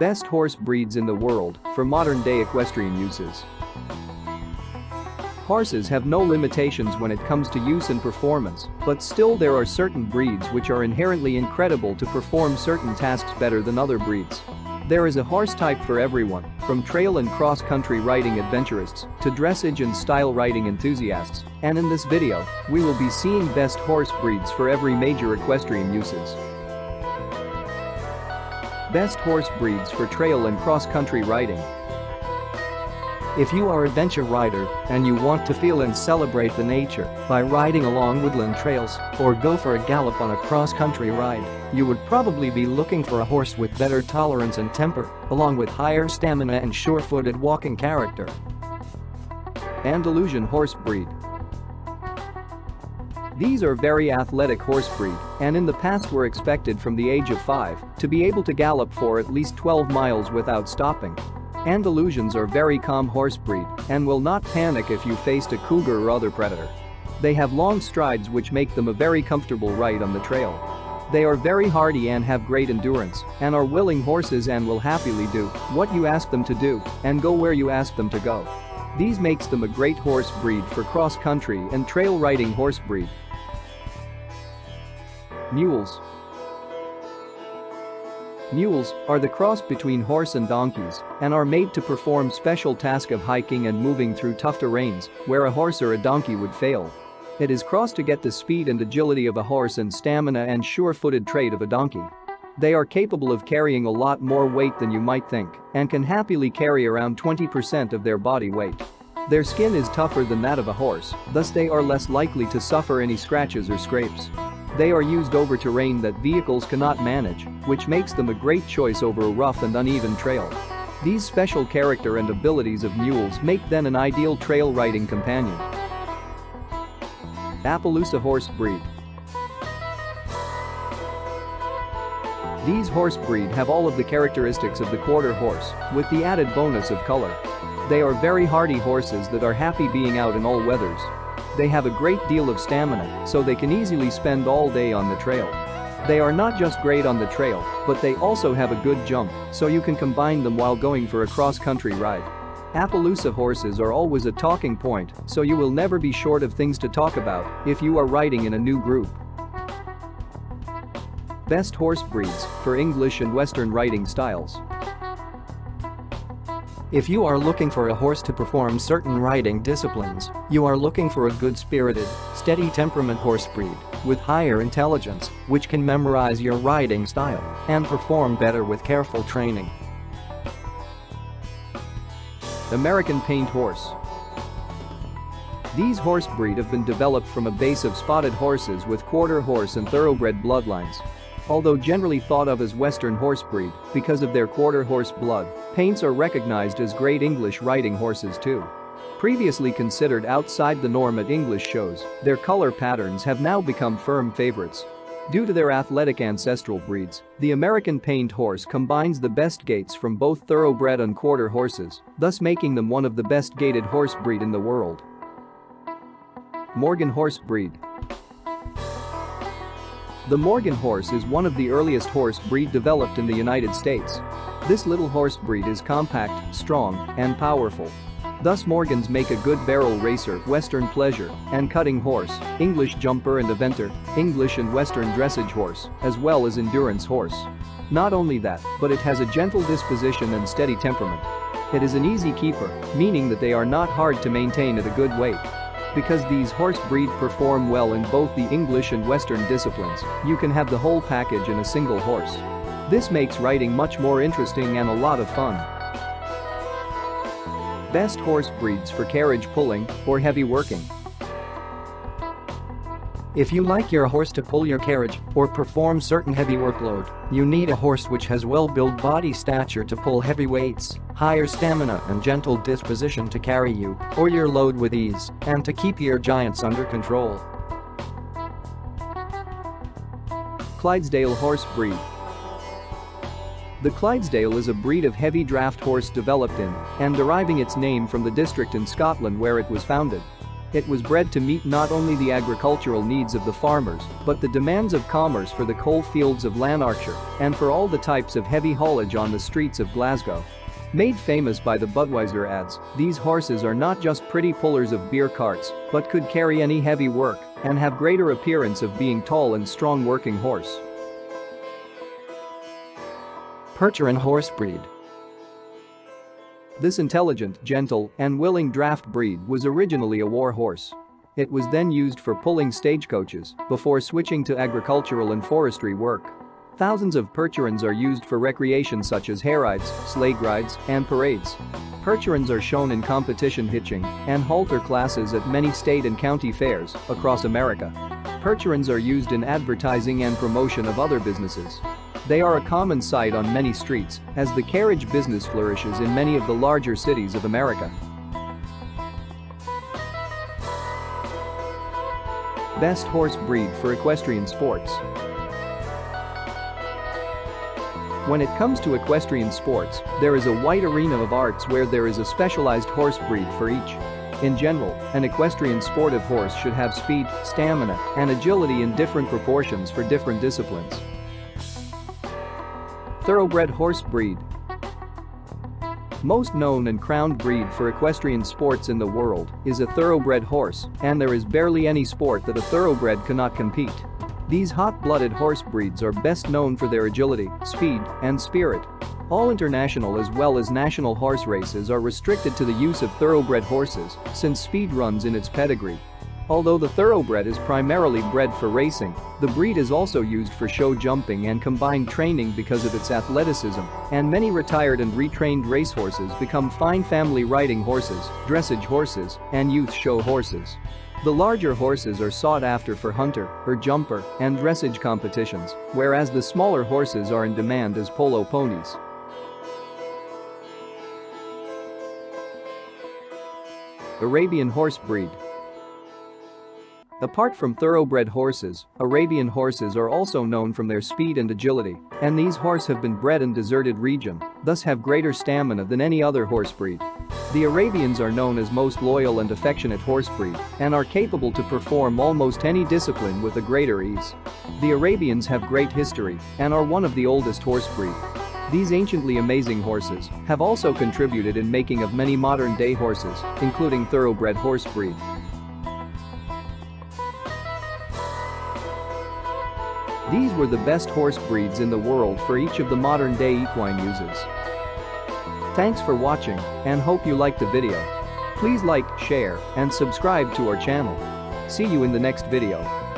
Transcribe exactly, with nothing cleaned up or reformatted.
Best horse breeds in the world for modern-day equestrian uses. Horses have no limitations when it comes to use and performance, but still there are certain breeds which are inherently incredible to perform certain tasks better than other breeds. There is a horse type for everyone, from trail and cross-country riding adventurists to dressage and style riding enthusiasts, and in this video, we will be seeing best horse breeds for every major equestrian uses. Best horse breeds for trail and cross-country riding. If you are an adventure rider and you want to feel and celebrate the nature by riding along woodland trails or go for a gallop on a cross-country ride, you would probably be looking for a horse with better tolerance and temper, along with higher stamina and sure-footed walking character. Andalusian horse breed. These are very athletic horse breed and in the past were expected from the age of five to be able to gallop for at least twelve miles without stopping. Andalusians are very calm horse breed and will not panic if you faced a cougar or other predator. They have long strides which make them a very comfortable ride on the trail. They are very hardy and have great endurance and are willing horses and will happily do what you ask them to do and go where you ask them to go. These makes them a great horse breed for cross-country and trail riding horse breed. Mules. Mules are the cross between horse and donkeys and are made to perform special task of hiking and moving through tough terrains where a horse or a donkey would fail. It is crossed to get the speed and agility of a horse and stamina and sure-footed trait of a donkey. They are capable of carrying a lot more weight than you might think and can happily carry around twenty percent of their body weight. Their skin is tougher than that of a horse, thus they are less likely to suffer any scratches or scrapes. They are used over terrain that vehicles cannot manage, which makes them a great choice over a rough and uneven trail. These special character and abilities of mules make them an ideal trail riding companion. Appaloosa horse breed. These horse breed have all of the characteristics of the quarter horse, with the added bonus of color. They are very hardy horses that are happy being out in all weathers. They have a great deal of stamina, so they can easily spend all day on the trail. They are not just great on the trail, but they also have a good jump, so you can combine them while going for a cross-country ride. Appaloosa horses are always a talking point, so you will never be short of things to talk about if you are riding in a new group. Best horse breeds for English and Western riding styles. If you are looking for a horse to perform certain riding disciplines, you are looking for a good-spirited, steady temperament horse breed with higher intelligence, which can memorize your riding style and perform better with careful training. American Paint Horse. These horse breed have been developed from a base of spotted horses with quarter horse and thoroughbred bloodlines. Although generally thought of as Western horse breed because of their quarter horse blood, paints are recognized as great English riding horses too. Previously considered outside the norm at English shows, their color patterns have now become firm favorites. Due to their athletic ancestral breeds, the American Paint Horse combines the best gaits from both thoroughbred and quarter horses, thus making them one of the best gaited horse breed in the world. Morgan horse breed. The Morgan horse is one of the earliest horse breed developed in the United States. This little horse breed is compact, strong, and powerful. Thus Morgans make a good barrel racer, Western pleasure, and cutting horse, English jumper and eventer, English and Western dressage horse, as well as endurance horse. Not only that, but it has a gentle disposition and steady temperament. It is an easy keeper, meaning that they are not hard to maintain at a good weight. Because these horse breed perform well in both the English and Western disciplines, you can have the whole package in a single horse. This makes riding much more interesting and a lot of fun. Best horse breeds for carriage pulling or heavy working. If you like your horse to pull your carriage or perform certain heavy workload, you need a horse which has well-built body stature to pull heavy weights, higher stamina and gentle disposition to carry you or your load with ease and to keep your giants under control. Clydesdale horse breed. The Clydesdale is a breed of heavy draft horse developed in and deriving its name from the district in Scotland where it was founded. It was bred to meet not only the agricultural needs of the farmers, but the demands of commerce for the coal fields of Lanarkshire and for all the types of heavy haulage on the streets of Glasgow. Made famous by the Budweiser ads, these horses are not just pretty pullers of beer carts, but could carry any heavy work and have greater appearance of being tall and strong working horse. Percheron horse breed. This intelligent, gentle, and willing draft breed was originally a war horse. It was then used for pulling stagecoaches before switching to agricultural and forestry work. Thousands of Percherons are used for recreation such as hayrides, sleigh rides, and parades. Percherons are shown in competition hitching and halter classes at many state and county fairs across America. Percherons are used in advertising and promotion of other businesses. They are a common sight on many streets as the carriage business flourishes in many of the larger cities of America. Best horse breed for equestrian sports. When it comes to equestrian sports, there is a wide arena of arts where there is a specialized horse breed for each. In general, an equestrian sportive horse should have speed, stamina, and agility in different proportions for different disciplines. Thoroughbred horse breed. Most known and crowned breed for equestrian sports in the world is a thoroughbred horse, and there is barely any sport that a thoroughbred cannot compete. These hot-blooded horse breeds are best known for their agility, speed, and spirit. All international as well as national horse races are restricted to the use of thoroughbred horses since speed runs in its pedigree. Although the thoroughbred is primarily bred for racing, the breed is also used for show jumping and combined training because of its athleticism, and many retired and retrained racehorses become fine family riding horses, dressage horses, and youth show horses. The larger horses are sought after for hunter, or jumper, and dressage competitions, whereas the smaller horses are in demand as polo ponies. Arabian horse breed. Apart from thoroughbred horses, Arabian horses are also known from their speed and agility, and these horses have been bred in deserted region, thus have greater stamina than any other horse breed. The Arabians are known as most loyal and affectionate horse breed and are capable to perform almost any discipline with a greater ease. The Arabians have great history and are one of the oldest horse breed. These anciently amazing horses have also contributed in making of many modern-day horses, including thoroughbred horse breed. These were the best horse breeds in the world for each of the modern-day equine uses. Thanks for watching and hope you liked the video. Please like, share, and subscribe to our channel. See you in the next video.